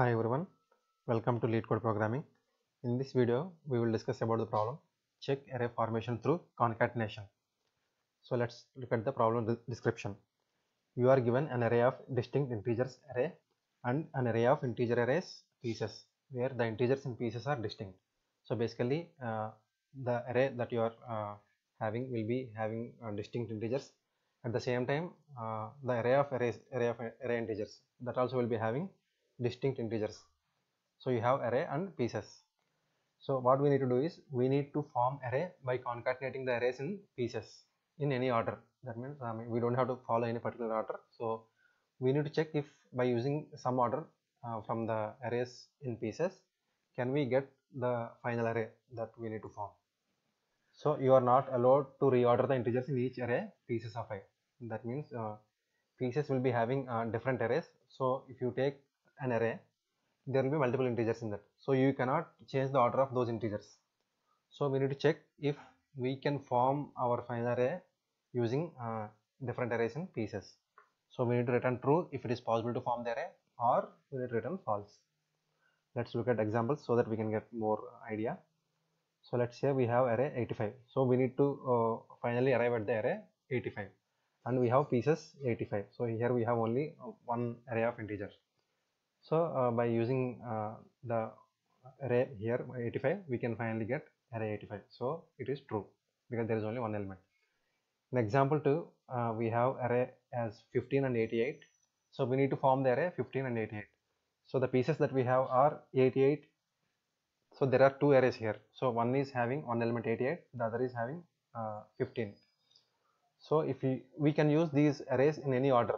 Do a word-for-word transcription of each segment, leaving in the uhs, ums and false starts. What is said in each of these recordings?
Hi everyone, welcome to Lead Code Programming. In this video, we will discuss about the problem check array formation through concatenation. So let's look at the problem description. You are given an array of distinct integers array and an array of integer arrays pieces where the integers and pieces are distinct. So basically, uh, the array that you are uh, having will be having uh, distinct integers. At the same time, uh, the array of arrays, array of array integers that also will be having distinct integers. So you have array and pieces. So what we need to do is we need to form array by concatenating the arrays in pieces in any order. That means I mean, we don't have to follow any particular order. So we need to check if by using some order uh, from the arrays in pieces can we get the final array that we need to form. So you are not allowed to reorder the integers in each array pieces of i. That means uh, pieces will be having uh, different arrays. So if you take an array, there will be multiple integers in that, so you cannot change the order of those integers. So we need to check if we can form our final array using uh, different arrays in pieces. So we need to return true if it is possible to form the array, or we need to return false. Let's look at examples so that we can get more idea. So let's say we have array eighty-five, so we need to uh, finally arrive at the array eighty-five, and we have pieces eighty-five. So here we have only one array of integers. So uh, by using uh, the array here eighty-five, we can finally get array eighty-five. So it is true because there is only one element. In example two, uh, we have array as fifteen and eighty-eight. So we need to form the array fifteen and eighty-eight. So the pieces that we have are eighty-eight. So there are two arrays here. So one is having one element eighty-eight, the other is having uh, fifteen. So if we, we can use these arrays in any order,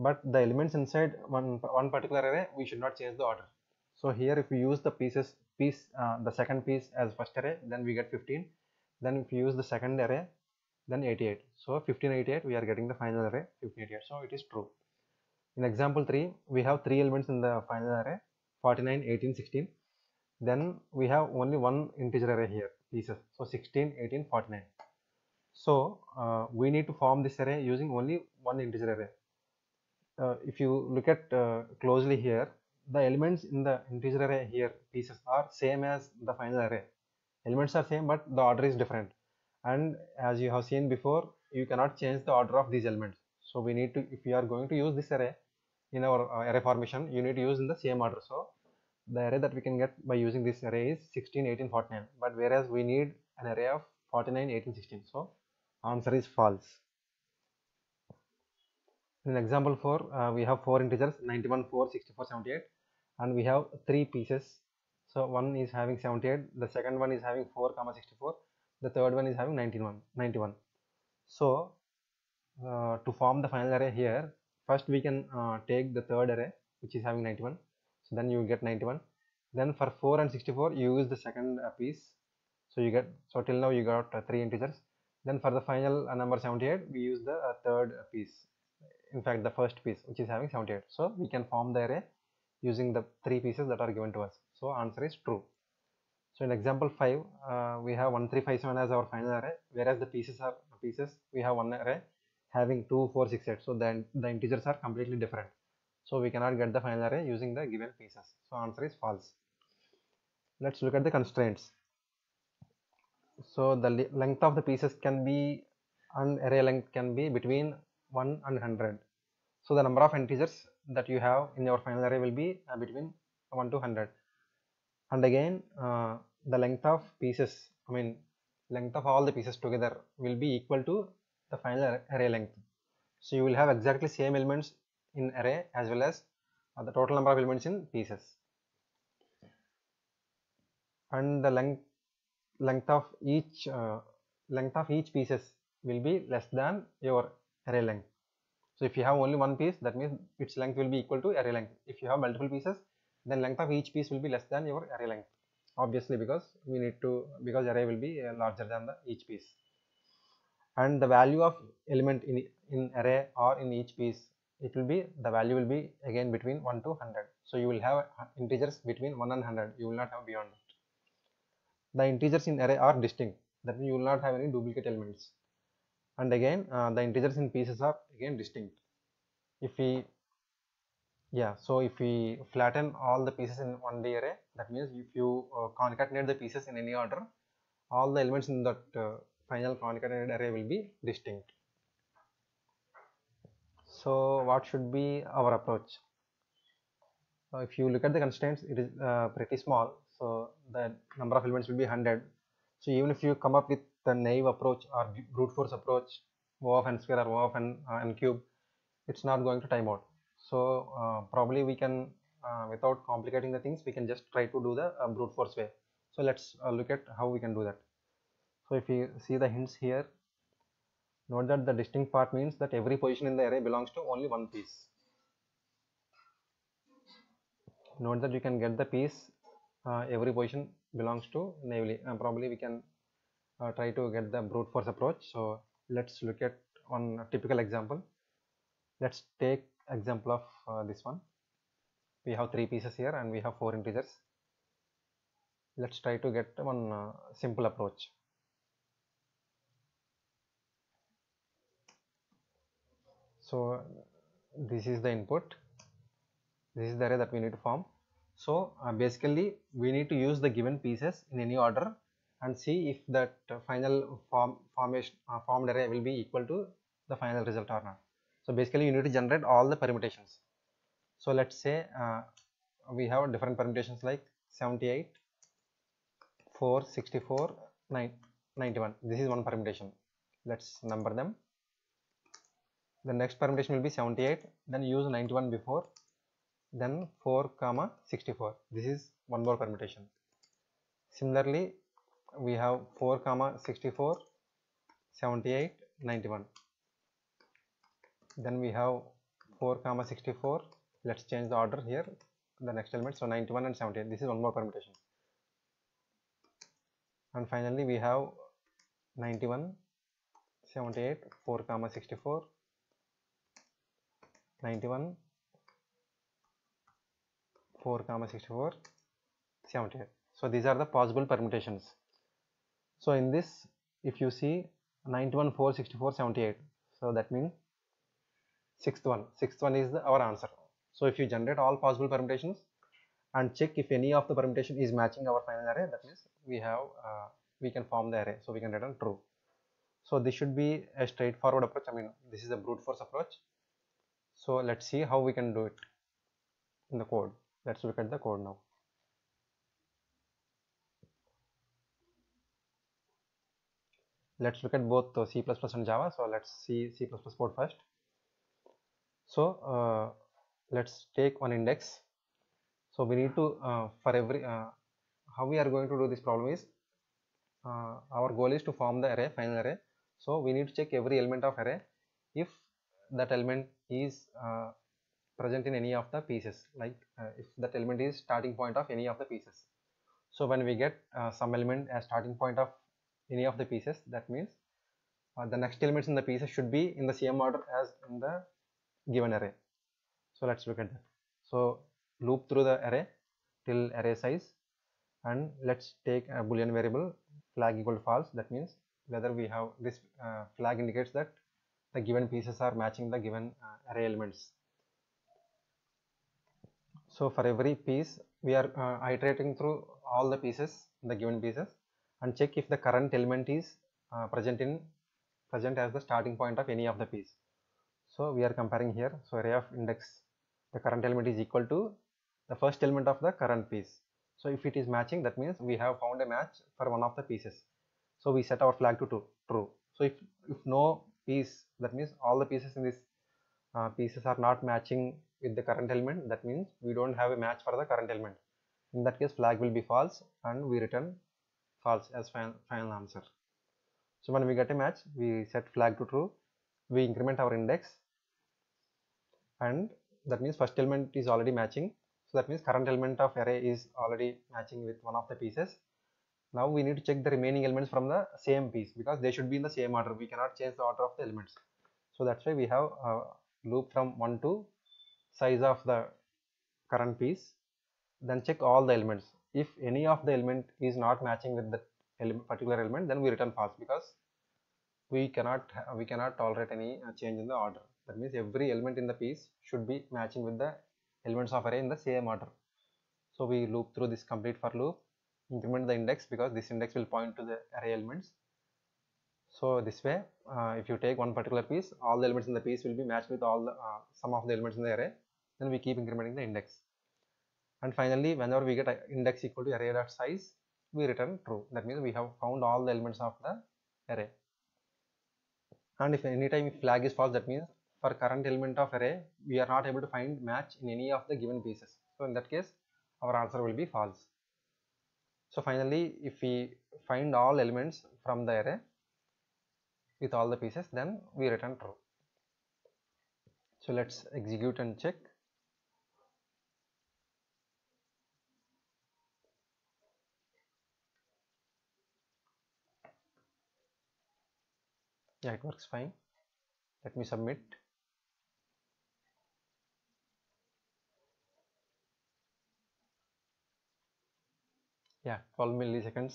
but the elements inside one one particular array, we should not change the order. So here if we use the pieces piece uh, the second piece as first array, then we get fifteen. Then if we use the second array, then eighty-eight. So fifteen eighty-eight, we are getting the final array fifteen eighty-eight. So it is true. In example three, we have three elements in the final array forty-nine, eighteen, sixteen. Then we have only one integer array here pieces, so sixteen, eighteen, forty-nine. So uh, we need to form this array using only one integer array. Uh, if you look at uh, closely here, the elements in the integer array here pieces are same as the final array. Elements are same, but the order is different, and as you have seen before, you cannot change the order of these elements. So we need to, if you are going to use this array in our uh, array formation, you need to use in the same order. So the array that we can get by using this array is sixteen, eighteen, forty-nine, but whereas we need an array of forty-nine, eighteen, sixteen. So answer is false. In example four, uh, we have four integers ninety-one, four, sixty-four, seventy-eight, and we have three pieces. So one is having seventy-eight, the second one is having four, sixty-four, the third one is having ninety-one. So uh, to form the final array here, first we can uh, take the third array which is having ninety-one. So then you get ninety-one. Then for four and sixty-four, you use the second uh, piece. So you get, so till now you got uh, three integers. Then for the final uh, number seventy-eight, we use the uh, third uh, piece. In fact, the first piece which is having seventy-eight. So we can form the array using the three pieces that are given to us. So answer is true. So in example five, uh, we have one three five seven as our final array, whereas the pieces are pieces we have one array having two, four, six, eight. So then the integers are completely different. So we cannot get the final array using the given pieces. So answer is false. Let's look at the constraints. So the length of the pieces can be, and array length can be between one and one hundred. So the number of integers that you have in your final array will be uh, between one to one hundred. And again, uh, the length of pieces, I mean length of all the pieces together will be equal to the final array length. So you will have exactly same elements in array as well as uh, the total number of elements in pieces. And the length length of each uh, length of each pieces will be less than your array length. So if you have only one piece, that means its length will be equal to array length. If you have multiple pieces, then length of each piece will be less than your array length, obviously, because we need to, because array will be larger than the each piece. And the value of element in in array or in each piece, it will be, the value will be again between one to one hundred. So you will have integers between one and one hundred. You will not have beyond it. The integers in array are distinct, that means you will not have any duplicate elements. And again, uh, the integers in pieces are again distinct. If we Yeah, so if we flatten all the pieces in one D array, that means if you uh, concatenate the pieces in any order, all the elements in that uh, final concatenated array will be distinct. So what should be our approach? Uh, if you look at the constraints, it is uh, pretty small, so the number of elements will be one hundred. So even if you come up with the naive approach or brute force approach, O of n square or O of n, uh, n cube, it's not going to time out. So uh, probably we can, uh, without complicating the things, we can just try to do the uh, brute force way. So let's uh, look at how we can do that. So if you see the hints here, note that the distinct part means that every position in the array belongs to only one piece. Note that you can get the piece, uh, every position belongs to naively, and probably we can uh, try to get the brute force approach. So let's look at one typical example. Let's take example of uh, this one. We have three pieces here and we have four integers. Let's try to get one uh, simple approach. So this is the input, this is the array that we need to form. So uh, basically we need to use the given pieces in any order and see if that uh, final form formation uh, formed array will be equal to the final result or not. So basically you need to generate all the permutations. So let's say uh, we have different permutations like seventy-eight, four, sixty-four, nine, ninety-one. This is one permutation. Let's number them. The next permutation will be seventy-eight, then use ninety-one before, then four comma sixty-four. This is one more permutation. Similarly, we have four comma sixty-four, seventy-eight, ninety-one. Then we have four comma sixty-four. Let's change the order here, the next element. So ninety-one and seventy-eight. This is one more permutation. And finally we have ninety-one, seventy-eight, four comma sixty-four, ninety-one, four comma sixty-four, seventy-eight. So these are the possible permutations. So in this, if you see ninety-one, four, sixty-four, seventy-eight, so that means sixth one, sixth one is the, our answer. So if you generate all possible permutations and check if any of the permutation is matching our final array, that means we have uh, we can form the array, so we can return true. So this should be a straightforward approach. I mean, this is a brute force approach. So let's see how we can do it in the code. Let's look at the code now. Let's look at both C plus plus and Java. So let's see C plus plus code first. So uh, let's take one index. So we need to uh, for every uh, how we are going to do this problem is uh, our goal is to form the array, final array. So we need to check every element of array if that element is uh, present in any of the pieces, like uh, if that element is starting point of any of the pieces. So when we get uh, some element as starting point of any of the pieces, that means uh, the next elements in the pieces should be in the same order as in the given array. So let's look at that. So loop through the array till array size, and let's take a boolean variable flag equal to false. That means whether we have this uh, flag indicates that the given pieces are matching the given uh, array elements. So for every piece we are uh, iterating through all the pieces, the given pieces, and check if the current element is uh, present in present as the starting point of any of the piece. So we are comparing here. So array of index, the current element is equal to the first element of the current piece. So if it is matching, that means we have found a match for one of the pieces. So we set our flag to true. So if, if no piece, that means all the pieces in this uh, pieces are not matching with the current element, that means we don't have a match for the current element. In that case flag will be false and we return false as final, final answer. So when we get a match, we set flag to true, we increment our index, and that means first element is already matching. So that means current element of array is already matching with one of the pieces. Now we need to check the remaining elements from the same piece, because they should be in the same order. We cannot change the order of the elements. So that's why we have a loop from one to size of the current piece, then check all the elements. If any of the element is not matching with the element, particular element, then we return false, because we cannot we cannot tolerate any change in the order. That means every element in the piece should be matching with the elements of array in the same order. So we loop through this complete for loop, increment the index because this index will point to the array elements. So this way, uh, if you take one particular piece, all the elements in the piece will be matched with all the, uh, some of the elements in the array. Then we keep incrementing the index. And finally, whenever we get index equal to array dot size, we return true. That means we have found all the elements of the array. And if anytime if flag is false, that means for current element of array, we are not able to find match in any of the given pieces. So in that case, our answer will be false. So finally, if we find all elements from the array with all the pieces, then we return true. So let's execute and check. Yeah, it works fine. Let me submit. Yeah, twelve milliseconds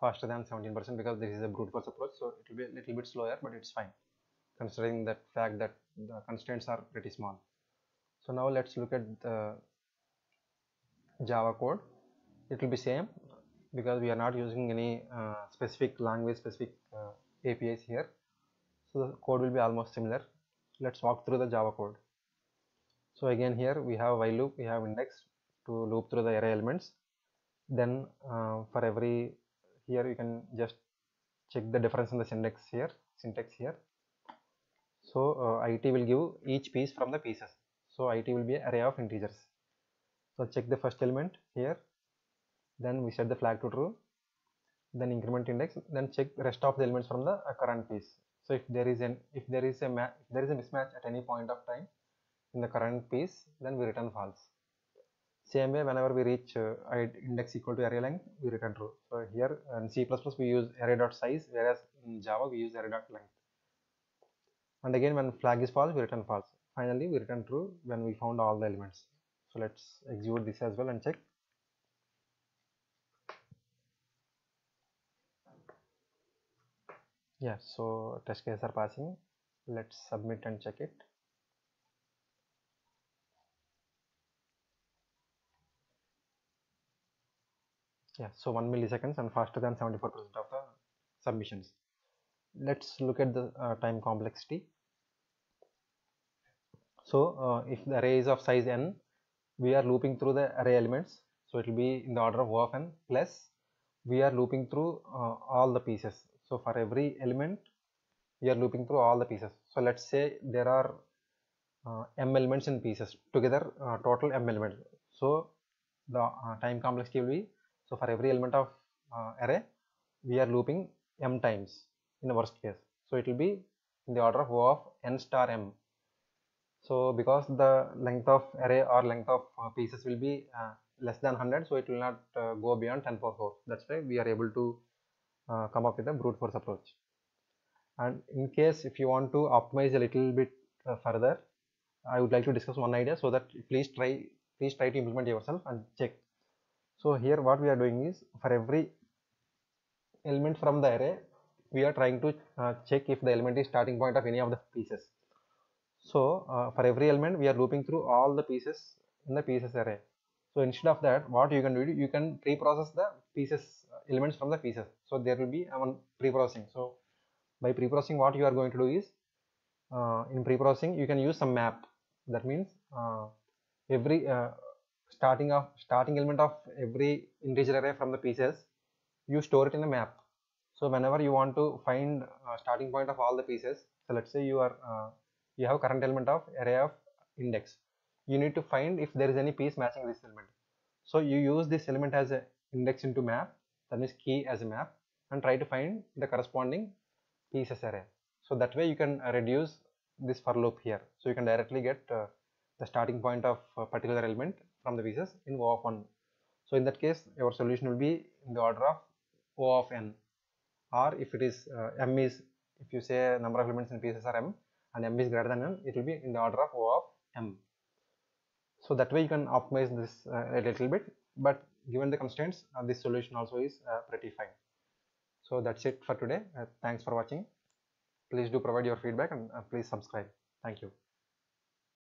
faster than seventeen percent because this is a brute force approach, so it will be a little bit slower, but it's fine considering that fact that the constraints are pretty small. So now let's look at the Java code. It will be same because we are not using any uh, specific language specific uh, A P Is here, so the code will be almost similar. Let's walk through the Java code. So again, here we have while loop, we have index to loop through the array elements. Then uh, for every, here you can just check the difference in the syntax here syntax here so uh, it will give each piece from the pieces. So it will be an array of integers. So check the first element here, then we set the flag to true, then increment index, then check rest of the elements from the uh, current piece. So if there is an if there is a if there is a mismatch at any point of time in the current piece, then we return false. Same way, whenever we reach uh, index equal to array length, we return true. So here in C plus plus we use array dot size, whereas in Java we use array dot length. And again, when flag is false, we return false. Finally, we return true when we found all the elements. So let's execute this as well and check. Yeah, so test cases are passing. Let's submit and check it. Yeah, so one milliseconds and faster than seventy-four percent of the submissions. Let's look at the uh, time complexity. So uh, if the array is of size n, we are looping through the array elements. So it will be in the order of O of n, plus we are looping through uh, all the pieces. So for every element, we are looping through all the pieces. So let's say there are uh, m elements in pieces, together uh, total m elements. So the uh, time complexity will be, so for every element of uh, array, we are looping m times in the worst case. So it will be in the order of O of n star m. So because the length of array or length of uh, pieces will be uh, less than one hundred, so it will not uh, go beyond ten to the power four. That's why we are able to uh, come up with a brute force approach. And in case if you want to optimize a little bit uh, further, I would like to discuss one idea so that please try, please try to implement yourself and check. So here what we are doing is, for every element from the array, we are trying to uh, check if the element is starting point of any of the pieces. So uh, for every element, we are looping through all the pieces in the pieces array. So instead of that, what you can do, you can preprocess the pieces uh, elements from the pieces. So there will be one preprocessing. So by preprocessing, what you are going to do is, uh, in preprocessing, you can use some map. That means uh, every uh, starting of starting element of every integer array from the pieces, you store it in a map. So whenever you want to find uh, starting point of all the pieces, so let's say you are uh, you have current element of array of index, you need to find if there is any piece matching this element. So you use this element as a index into map, that means key as a map, and try to find the corresponding pieces array. So that way you can reduce this for loop here. So you can directly get uh, the starting point of a particular element from the pieces in O of one. So in that case, your solution will be in the order of O of n, or if it is uh, m is, if you say number of elements in pieces are m and m is greater than n, it will be in the order of O of m. So that way you can optimize this uh, a little bit, but given the constraints, uh, this solution also is uh, pretty fine. So that's it for today. Uh, thanks for watching. Please do provide your feedback and uh, please subscribe. Thank you.